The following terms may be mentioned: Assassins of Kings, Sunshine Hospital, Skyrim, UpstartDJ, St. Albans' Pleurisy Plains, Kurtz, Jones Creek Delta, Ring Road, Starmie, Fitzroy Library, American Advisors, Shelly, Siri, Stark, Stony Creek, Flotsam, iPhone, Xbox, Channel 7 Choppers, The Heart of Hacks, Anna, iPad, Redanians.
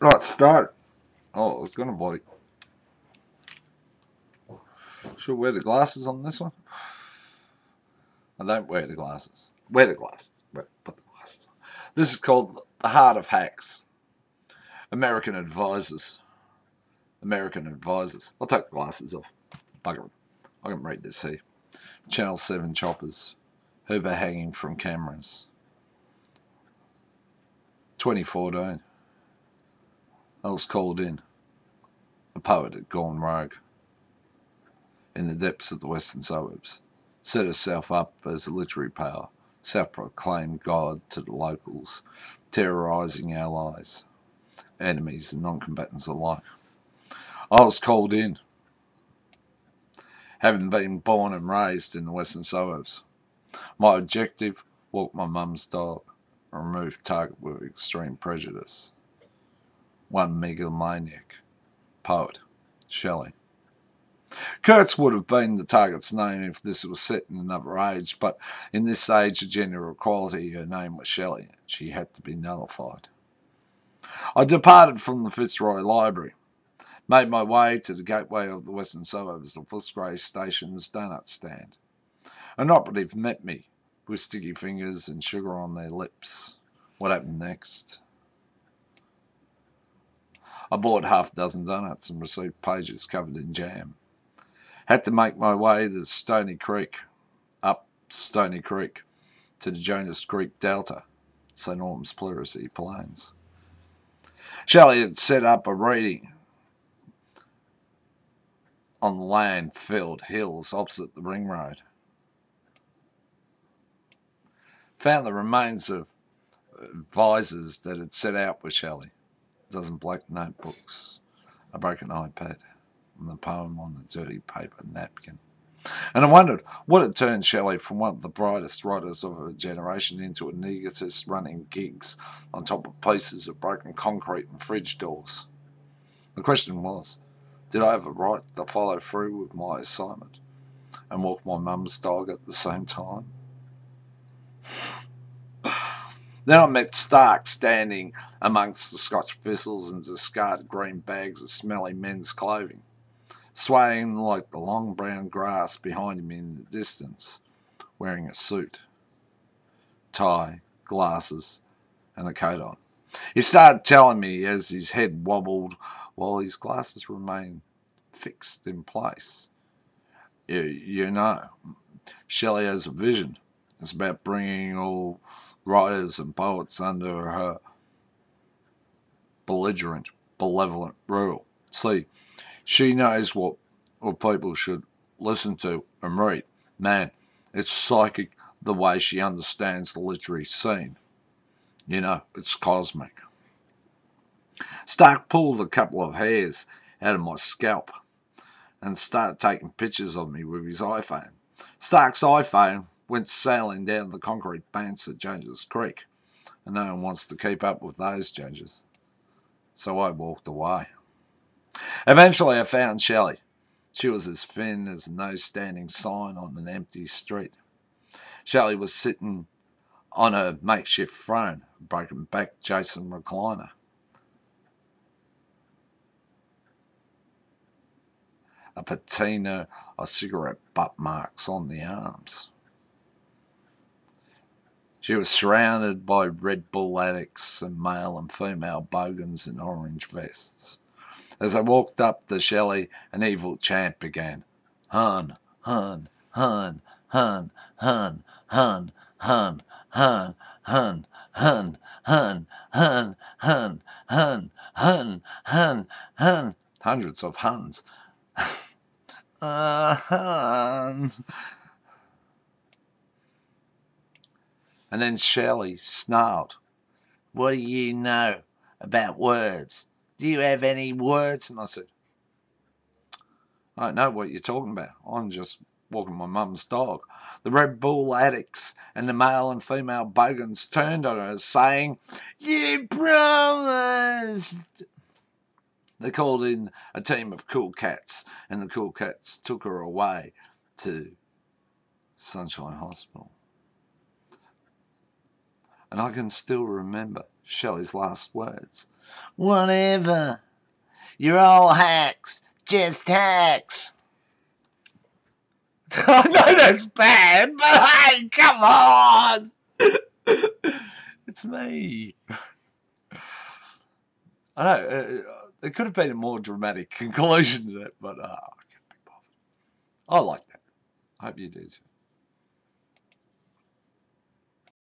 Let's start. Oh, it's gonna bloody. Should I wear the glasses on this one? I don't wear the glasses. Wear the glasses. Put the glasses on. This is called The Heart of Hacks. American Advisors. American Advisors. I'll take the glasses off. Bugger them. I can read this here. Channel 7 Choppers. Hoover hanging from cameras. 2014. I was called in. A poet had gone rogue. In the depths of the western suburbs. Set herself up as a literary power. Self-proclaimed guide to the locals. Terrorising allies. Enemies and non-combatants alike. I was called in. Having been born and raised in the western suburbs. My objective, walk my mum's dog, remove target with extreme prejudice. One megalomaniac, poet, Shelly. Kurtz would have been the target's name if this was set in another age, but in this age of gender equality, her name was Shelly. She had to be nullified. I departed from the Fitzroy Library, made my way to the gateway of the western suburbs, the Fitzroy Station's donut stand. An operative met me, with sticky fingers and sugar on their lips. What happened next? I bought half a dozen donuts and received pages covered in jam. Had to make my way to Stony Creek, up Stony Creek, to the Jones Creek Delta, St. Albans' Pleurisy Plains. Shelly had set up a reading on land-filled hills opposite the Ring Road. Found the remains of advisors that had set out with Shelly. A dozen black notebooks, a broken iPad, and the poem on a dirty paper napkin. And I wondered what had turned Shelly from one of the brightest writers of her generation into an egotist running gigs on top of pieces of broken concrete and fridge doors. The question was, did I have a right to follow through with my assignment and walk my mum's dog at the same time? Then I met Stark standing amongst the Scotch thistles and discarded green bags of smelly men's clothing, swaying like the long brown grass behind him in the distance, wearing a suit, tie, glasses, and a coat on. He started telling me as his head wobbled while his glasses remained fixed in place. You know, Shelley has a vision. It's about bringing all writers and poets under her belligerent, benevolent rule. See, she knows what people should listen to and read. Man, it's psychic the way she understands the literary scene. You know, it's cosmic. Stark pulled a couple of hairs out of my scalp and started taking pictures of me with his iPhone. Stark's iPhone went sailing down the concrete banks at Jones Creek, and no one wants to keep up with those changes. So I walked away. Eventually I found Shelly. She was as thin as no standing sign on an empty street. Shelly was sitting on her makeshift throne, a broken back Jason recliner. A patina of cigarette butt marks on the arms. She was surrounded by Red Bull addicts and male and female bogans in orange vests. As I walked up to Shelly, an evil chant began. Hun, hun, hun, hun, hun, hun, hun, hun, hun, hun, hun, hun, hun, hun, hun, hun, hun. Hundreds of huns. Huns. And then Shelly snarled, "What do you know about words? Do you have any words?" And I said, "I don't know what you're talking about. I'm just walking my mum's dog." The Red Bull addicts and the male and female bogans turned on her, saying, "You promised!" They called in a team of cool cats, and the cool cats took her away to Sunshine Hospital. And I can still remember Shelley's last words. whatever. You're all hacks, just hacks. I know that's bad, but hey, come on! It's me. I know, there could have been a more dramatic conclusion to that, but I can't be bothered. I like that. I hope you do too.